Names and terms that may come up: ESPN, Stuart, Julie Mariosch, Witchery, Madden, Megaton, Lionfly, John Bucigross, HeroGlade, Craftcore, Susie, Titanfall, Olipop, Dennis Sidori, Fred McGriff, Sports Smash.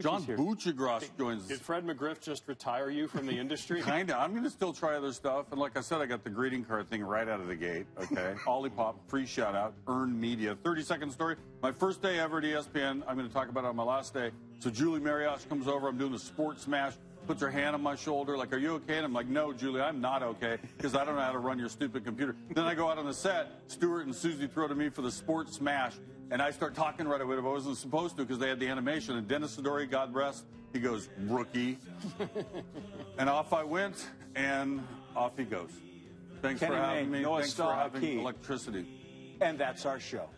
John Bucigross joins us. Did Fred McGriff just retire you from the industry? Kinda. I'm going to still try other stuff. And like I said, I got the greeting card thing right out of the gate. Okay. Olipop, free shout out, earned media. 30-second story. My first day ever at ESPN. I'm going to talk about it on my last day. So Julie Mariosch comes over. I'm doing the Sports Smash. Puts her hand on my shoulder, like, are you okay? And I'm like, no, Julie, I'm not okay, because I don't know how to run your stupid computer. Then I go out on the set, Stuart and Susie throw to me for the Sports Smash, and I start talking right away. I wasn't supposed to, because they had the animation, and Dennis Sidori, God rest, he goes, rookie. And off I went, and off he goes. Thanks for having me. Thanks for having electricity. And that's our show.